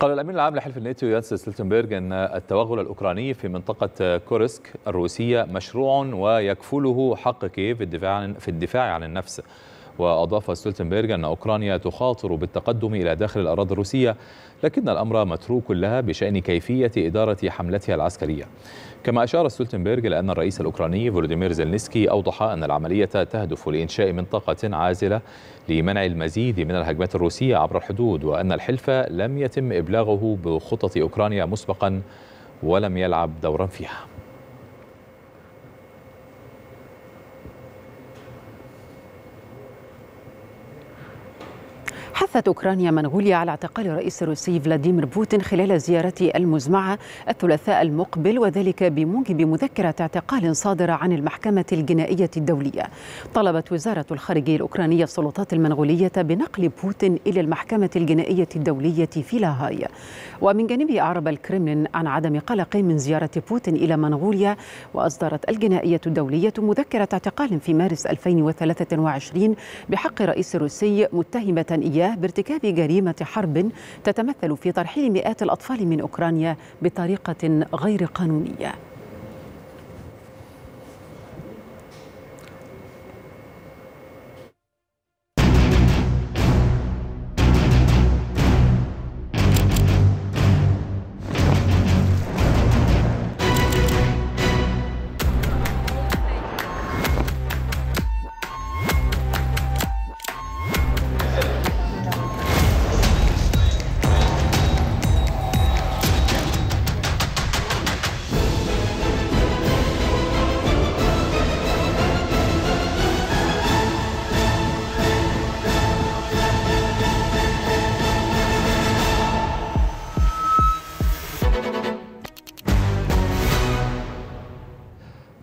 قال الأمين العام لحلف الناتو ينس ستولتنبرغ أن التوغل الأوكراني في منطقة كورسك الروسية مشروع ويكفله حق كييف في الدفاع عن النفس. وأضاف ستولتنبرغ أن أوكرانيا تخاطر بالتقدم إلى داخل الأراضي الروسية، لكن الأمر متروك لها بشأن كيفية إدارة حملتها العسكرية. كما أشار ستولتنبرغ لأن الرئيس الأوكراني فولوديمير زيلينسكي أوضح أن العملية تهدف لإنشاء منطقة عازلة لمنع المزيد من الهجمات الروسية عبر الحدود، وأن الحلف لم يتم إبلاغه بخطط أوكرانيا مسبقا ولم يلعب دورا فيها. حثت أوكرانيا منغوليا على اعتقال الرئيس الروسي فلاديمير بوتين خلال زيارته المزمعة الثلاثاء المقبل، وذلك بموجب مذكرة اعتقال صادرة عن المحكمة الجنائية الدولية. طلبت وزارة الخارجية الأوكرانية السلطات المنغولية بنقل بوتين إلى المحكمة الجنائية الدولية في لاهاي. ومن جانبه أعرب الكرملين عن عدم قلقه من زيارة بوتين إلى منغوليا، وأصدرت الجنائية الدولية مذكرة اعتقال في مارس 2023 بحق الرئيس الروسي متهمة إياه بارتكاب جريمة حرب تتمثل في ترحيل مئات الأطفال من أوكرانيا بطريقة غير قانونية.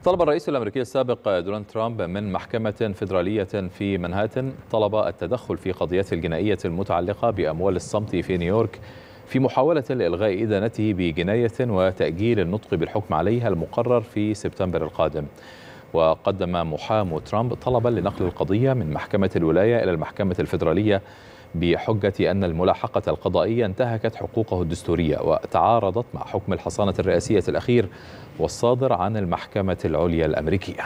طلب الرئيس الأمريكي السابق دونالد ترامب من محكمة فيدرالية في منهاتن طلب التدخل في قضيته الجنائية المتعلقة بأموال الصمت في نيويورك، في محاولة لإلغاء إدانته بجناية وتأجيل النطق بالحكم عليها المقرر في سبتمبر القادم. وقدم محامو ترامب طلبا لنقل القضية من محكمة الولاية إلى المحكمة الفيدرالية بحجة أن الملاحقة القضائية انتهكت حقوقه الدستورية وتعارضت مع حكم الحصانة الرئاسية الأخير والصادر عن المحكمة العليا الأمريكية.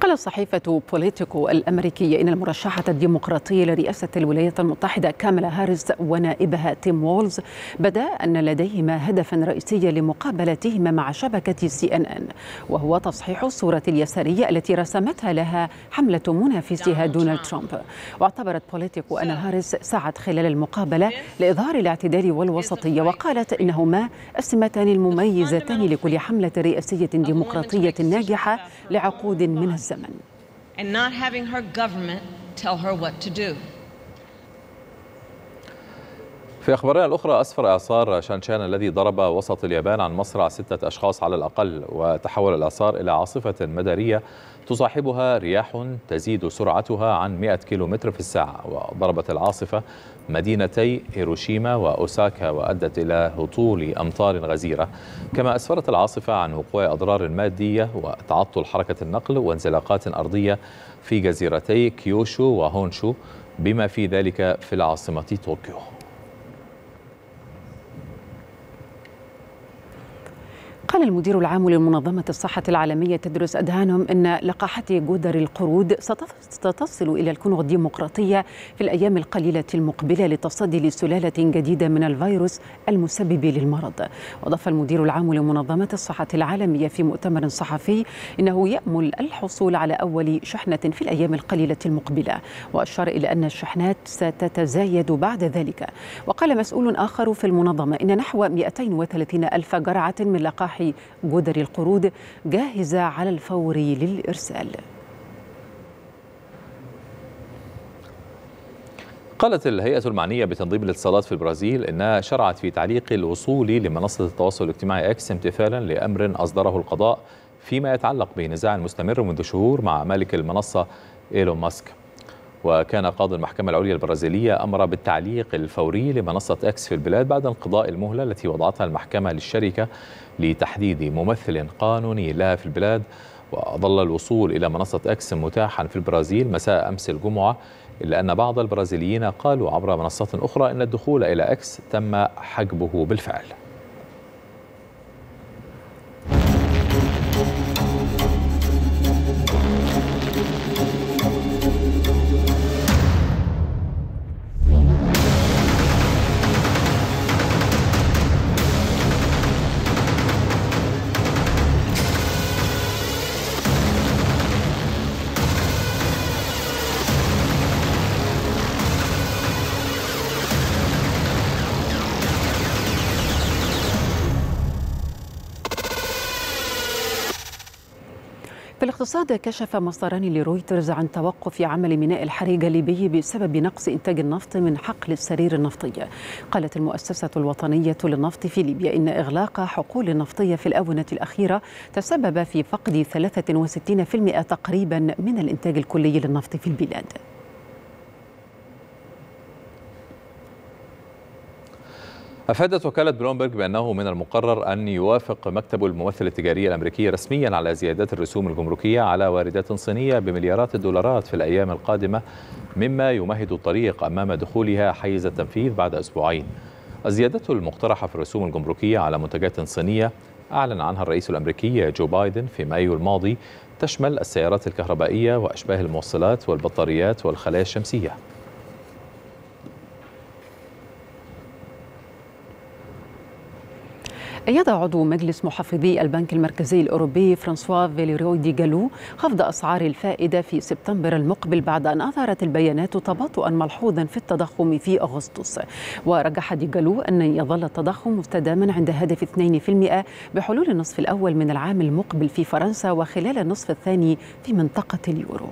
قال قالت صحيفة بوليتيكو الأمريكية إن المرشحة الديمقراطية لرئاسة الولايات المتحدة كاميلا هاريس ونائبها تيم وولز بدا أن لديهما هدفا رئيسيا لمقابلتهما مع شبكة CNN، وهو تصحيح الصورة اليسارية التي رسمتها لها حملة منافسها دونالد ترامب. واعتبرت بوليتيكو أن هاريس سعت خلال المقابلة لإظهار الاعتدال والوسطية، وقالت إنهما السمتان المميزتان لكل حملة رئاسية ديمقراطية ناجحة لعقود من الزمن. في أخبارنا الأخرى، أسفر إعصار شانشان الذي ضرب وسط اليابان عن مصرع 6 أشخاص على الأقل، وتحول الإعصار إلى عاصفة مدارية تصاحبها رياح تزيد سرعتها عن 100 كيلومتر في الساعة، وضربت العاصفة مدينتي هيروشيما وأوساكا وأدت إلى هطول أمطار غزيرة، كما أسفرت العاصفة عن وقوع أضرار مادية وتعطل حركة النقل وانزلاقات أرضية في جزيرتي كيوشو وهونشو، بما في ذلك في العاصمة طوكيو. قال المدير العام لمنظمة الصحة العالمية تدرس أدهانهم أن لقاحات جدر القرود ستصل إلى الكونغو الديمقراطية في الأيام القليلة المقبلة للتصدي لسلالة جديدة من الفيروس المسبب للمرض. وأضاف المدير العام لمنظمة الصحة العالمية في مؤتمر صحفي أنه يأمل الحصول على أول شحنة في الأيام القليلة المقبلة، وأشار إلى أن الشحنات ستتزايد بعد ذلك. وقال مسؤول آخر في المنظمة إن نحو 230 ألف جرعة من لقاح جدر القرود جاهزة على الفور للإرسال. قالت الهيئة المعنية بتنظيم الاتصالات في البرازيل إنها شرعت في تعليق الوصول لمنصة التواصل الاجتماعي إكس امتثالا لأمر أصدره القضاء فيما يتعلق بنزاع مستمر منذ شهور مع مالك المنصة ايلون ماسك. وكان قاضي المحكمة العليا البرازيلية أمر بالتعليق الفوري لمنصة إكس في البلاد بعد انقضاء المهلة التي وضعتها المحكمة للشركة لتحديد ممثل قانوني لها في البلاد. وظل الوصول إلى منصة إكس متاحا في البرازيل مساء أمس الجمعة، إلا أن بعض البرازيليين قالوا عبر منصات أخرى أن الدخول إلى إكس تم حجبه بالفعل. في الاقتصاد، كشف مصدران لرويترز عن توقف عمل ميناء الحريق الليبي بسبب نقص إنتاج النفط من حقل السرير النفطي. قالت المؤسسة الوطنية للنفط في ليبيا إن إغلاق حقول نفطية في الآونة الأخيرة تسبب في فقد 63% تقريبا من الإنتاج الكلي للنفط في البلاد. أفادت وكالة بلومبرج بأنه من المقرر أن يوافق مكتب الممثل التجاري الأمريكي رسميا على زيادات الرسوم الجمركية على واردات صينية بمليارات الدولارات في الأيام القادمة، مما يمهد الطريق أمام دخولها حيز التنفيذ بعد أسبوعين. الزيادات المقترحة في الرسوم الجمركية على منتجات صينية أعلن عنها الرئيس الأمريكي جو بايدن في مايو الماضي تشمل السيارات الكهربائية وأشباه الموصلات والبطاريات والخلايا الشمسية. أيد عضو مجلس محافظي البنك المركزي الأوروبي فرانسوا فيليروي دي غالو خفض أسعار الفائدة في سبتمبر المقبل بعد أن أظهرت البيانات تباطؤا ملحوظا في التضخم في أغسطس. ورجح دي غالو أن يظل التضخم مستداما عند هدف 2% بحلول النصف الأول من العام المقبل في فرنسا وخلال النصف الثاني في منطقة اليورو.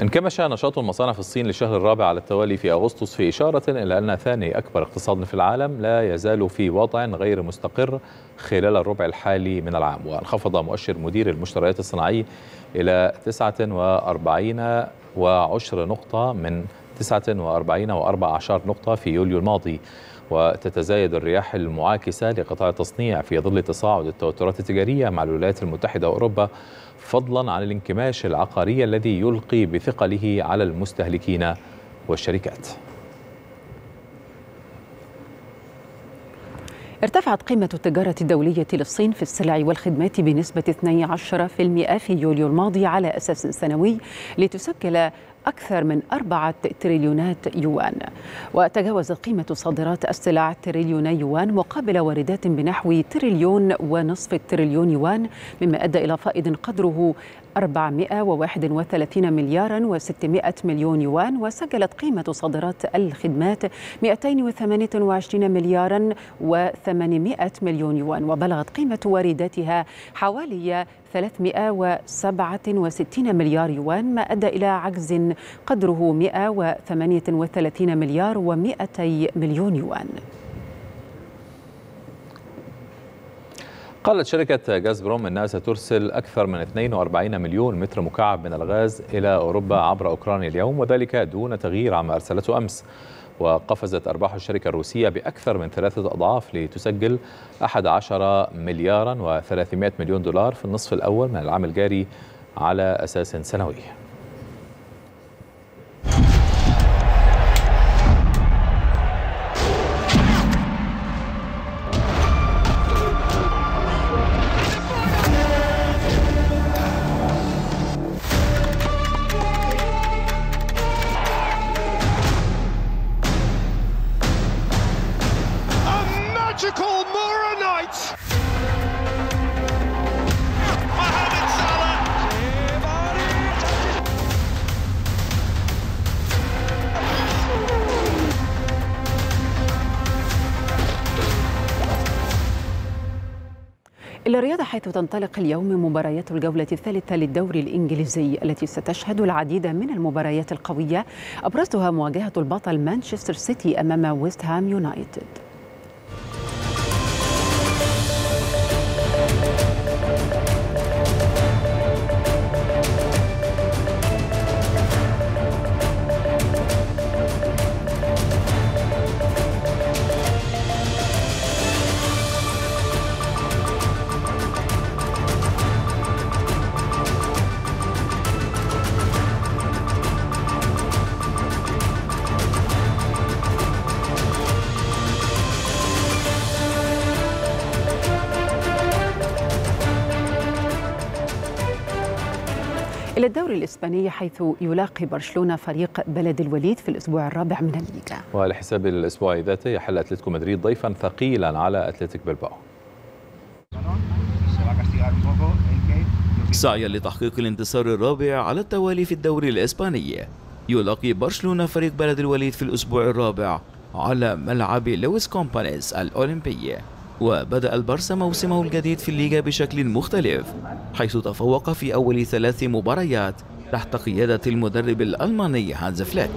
انكمش نشاط المصانع في الصين للشهر الرابع على التوالي في أغسطس، في إشارة إلى أن ثاني أكبر اقتصاد في العالم لا يزال في وضع غير مستقر خلال الربع الحالي من العام. وانخفض مؤشر مدير المشتريات الصناعي إلى 49.10 نقطة من 49.4 نقطة في يوليو الماضي. وتتزايد الرياح المعاكسة لقطاع التصنيع في ظل تصاعد التوترات التجارية مع الولايات المتحدة وأوروبا، فضلا عن الانكماش العقاري الذي يلقي بثقله على المستهلكين والشركات. ارتفعت قيمة التجارة الدولية للصين في السلع والخدمات بنسبة 12% في يوليو الماضي على أساس سنوي لتشكل أكثر من 4 تريليونات يوان، وتجاوزت قيمة صادرات السلع تريليون يوان مقابل واردات بنحو 1.5 تريليون يوان، مما أدى إلى فائض قدره 431 مليار و600 مليون يوان. وسجلت قيمة صادرات الخدمات 228 مليار و800 مليون يوان، وبلغت قيمة وارداتها حوالي 367 مليار يوان، ما أدى إلى عجز قدره 138 مليار و200 مليون يوان. قالت شركة جازبروم أنها سترسل أكثر من 42 مليون متر مكعب من الغاز إلى أوروبا عبر أوكرانيا اليوم، وذلك دون تغيير عما أرسلته أمس. وقفزت أرباح الشركة الروسية بأكثر من 3 أضعاف لتسجل 11 ملياراً و300 مليون دولار في النصف الأول من العام الجاري على أساس سنوي. إلى الرياض، حيث تنطلق اليوم مباريات الجولة الثالثة للدوري الإنجليزي، التي ستشهد العديد من المباريات القوية، أبرزها مواجهة البطل مانشستر سيتي أمام ويست هام يونايتد. إلى الدوري الإسباني، حيث يلاقي برشلونة فريق بلد الوليد في الأسبوع الرابع من الليغا. وعلى حساب الأسبوع ذاته، يحل أتلتيكو مدريد ضيفا ثقيلا على أتلتيك بلباو. سعيا لتحقيق الانتصار الرابع على التوالي في الدوري الإسباني، يلاقي برشلونة فريق بلد الوليد في الأسبوع الرابع على ملعب لويس كومبانيز الأولمبي. وبدأ البارسا موسمه الجديد في الليغا بشكل مختلف، حيث تفوق في أول 3 مباريات تحت قيادة المدرب الألماني هانز فليك.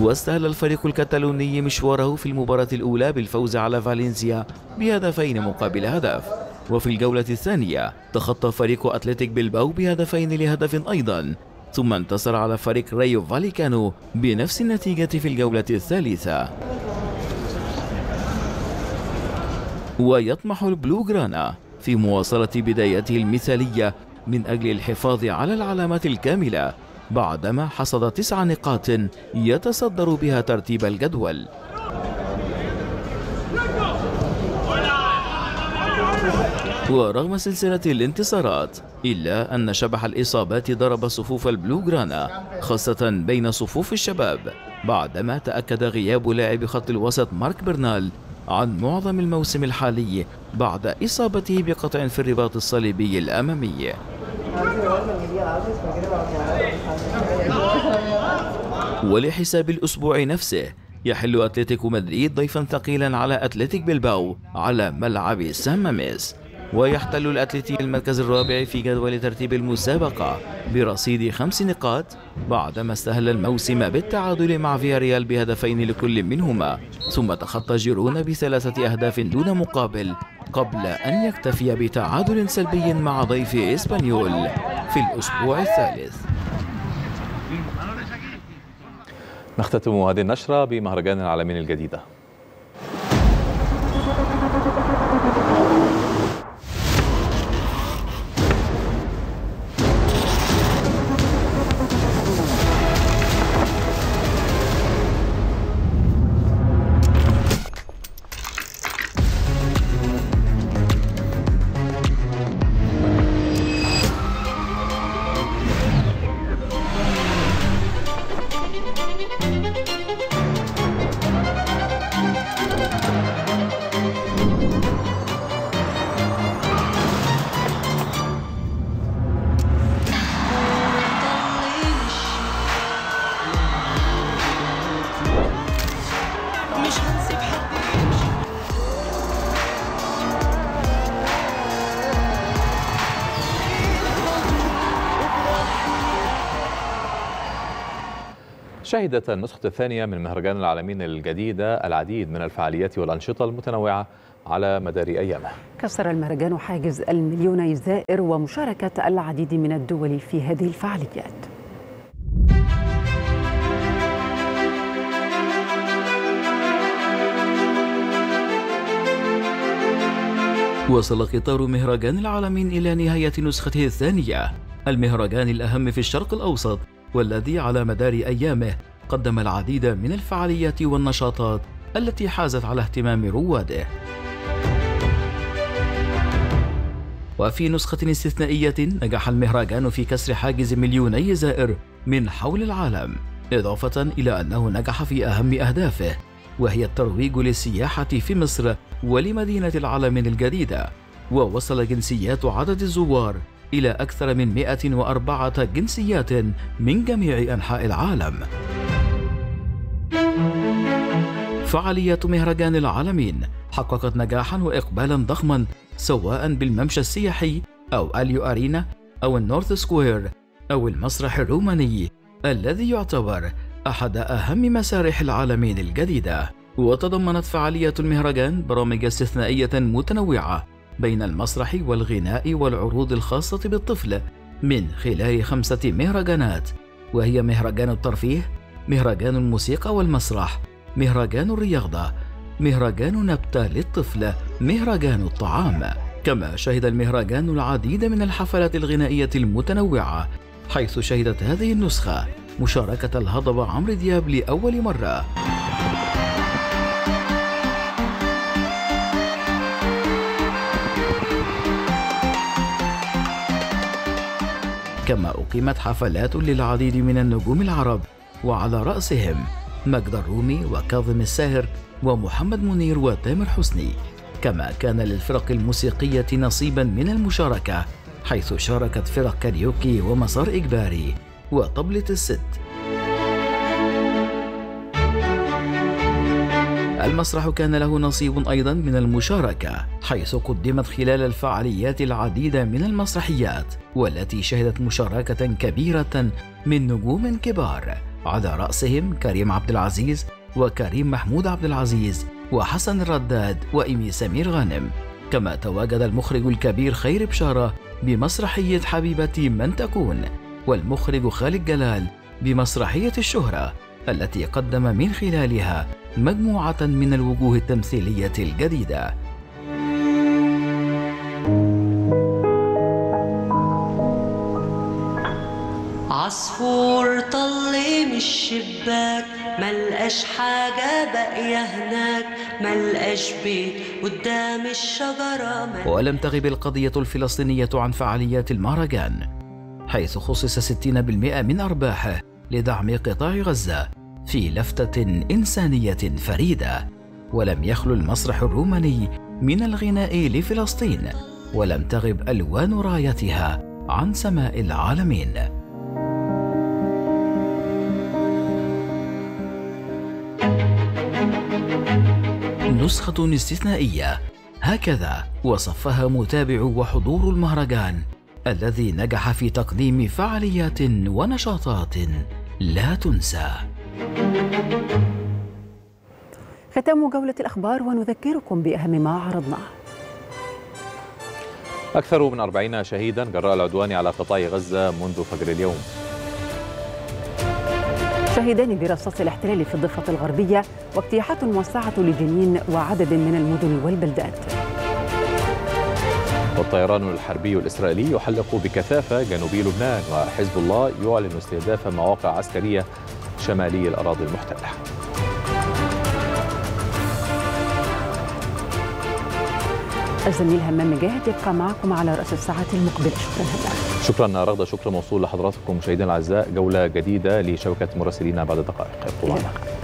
واستهل الفريق الكتالوني مشواره في المباراة الأولى بالفوز على فالنسيا بهدفين مقابل هدف. وفي الجولة الثانية تخطى فريق أتلتيك بلباو بهدفين لهدف أيضا، ثم انتصر على فريق رايو فاليكانو بنفس النتيجة في الجولة الثالثة. ويطمح البلو جرانا في مواصلة بدايته المثالية من أجل الحفاظ على العلامات الكاملة، بعدما حصد 9 نقاط يتصدر بها ترتيب الجدول. ورغم سلسلة الانتصارات، إلا أن شبح الإصابات ضرب صفوف البلو جرانا، خاصة بين صفوف الشباب، بعدما تأكد غياب لاعب خط الوسط مارك برنال عن معظم الموسم الحالي بعد إصابته بقطع في الرباط الصليبي الأمامي. ولحساب الأسبوع نفسه، يحل أتلتيكو مدريد ضيفا ثقيلا على أتلتيك بلباو على ملعب سان ماميس. ويحتل الأتليتي المركز الرابع في جدول ترتيب المسابقة برصيد 5 نقاط، بعدما استهل الموسم بالتعادل مع فياريال بهدفين لكل منهما، ثم تخطى جيرونا ب3 أهداف دون مقابل، قبل أن يكتفي بتعادل سلبي مع ضيف إسبانيول في الأسبوع الثالث. نختتم هذه النشرة بمهرجان العالمين الجديدة. شهدت النسخة الثانية من مهرجان العالمين الجديدة العديد من الفعاليات والأنشطة المتنوعة على مدار أيامه. كسر المهرجان حاجز المليون الزائر ومشاركة العديد من الدول في هذه الفعاليات. وصل قطار مهرجان العالمين إلى نهاية نسخته الثانية، المهرجان الأهم في الشرق الأوسط والذي على مدار أيامه قدم العديد من الفعاليات والنشاطات التي حازت على اهتمام رواده. وفي نسخة استثنائية نجح المهرجان في كسر حاجز مليوني زائر من حول العالم، إضافة إلى أنه نجح في أهم أهدافه وهي الترويج للسياحة في مصر ولمدينة العالمين الجديدة. ووصل جنسيات عدد الزوار إلى أكثر من 104 جنسيات من جميع أنحاء العالم. فعاليات مهرجان العالمين حققت نجاحاً وإقبالاً ضخماً سواء بالممشى السياحي أو أليو أرينا أو النورث سكوير أو المسرح الروماني الذي يعتبر أحد أهم مسارح العالمين الجديدة. وتضمنت فعاليات المهرجان برامج استثنائية متنوعة بين المسرح والغناء والعروض الخاصة بالطفل من خلال 5 مهرجانات، وهي مهرجان الترفيه، مهرجان الموسيقى والمسرح، مهرجان الرياضة، مهرجان نبتة للطفل، مهرجان الطعام. كما شهد المهرجان العديد من الحفلات الغنائية المتنوعة، حيث شهدت هذه النسخة مشاركة الهضبة عمرو دياب لأول مرة، كما أقيمت حفلات للعديد من النجوم العرب وعلى رأسهم مجد الرومي وكاظم الساهر ومحمد منير وتامر حسني. كما كان للفرق الموسيقية نصيبا من المشاركة، حيث شاركت فرق كاريوكي ومسار إجباري وطبلة الست. المسرح كان له نصيب أيضا من المشاركة، حيث قدمت خلال الفعاليات العديد من المسرحيات والتي شهدت مشاركة كبيرة من نجوم كبار على رأسهم كريم عبد العزيز وكريم محمود عبد العزيز وحسن الرداد وإيمي سمير غانم. كما تواجد المخرج الكبير خير بشارة بمسرحية حبيبتي من تكون، والمخرج خالد جلال بمسرحية الشهرة التي قدم من خلالها مجموعة من الوجوه التمثيلية الجديدة. عصفور طل من الشباك ملقاش حاجة باقية هناك، ملقاش بيت قدام الشجرة. ولم تغب القضية الفلسطينية عن فعاليات المهرجان، حيث خصص 60% من أرباحه لدعم قطاع غزة في لفتة إنسانية فريدة. ولم يخلو المسرح الروماني من الغناء لفلسطين، ولم تغب ألوان رايتها عن سماء العالمين. نسخة استثنائية، هكذا وصفها متابع وحضور المهرجان الذي نجح في تقديم فعاليات ونشاطات لا تنسى. ختام جولة الأخبار ونذكركم بأهم ما عرضناه. أكثر من 40 شهيدا جراء العدوان على قطاع غزة منذ فجر اليوم. شهدان برصاص الاحتلال في الضفة الغربية واجتياحات موسعة لجنين وعدد من المدن والبلدات. والطيران الحربي الإسرائيلي يحلق بكثافة جنوبي لبنان، وحزب الله يعلن استهداف مواقع عسكرية شمالي الأراضي المحتلة. الزميل همام جاهد يبقى معكم على رأس الساعة المقبلة. شكرا رغدة، شكرا موصول لحضراتكم مشاهدينا الأعزاء. جولة جديدة لشبكة مراسلينا بعد دقائق.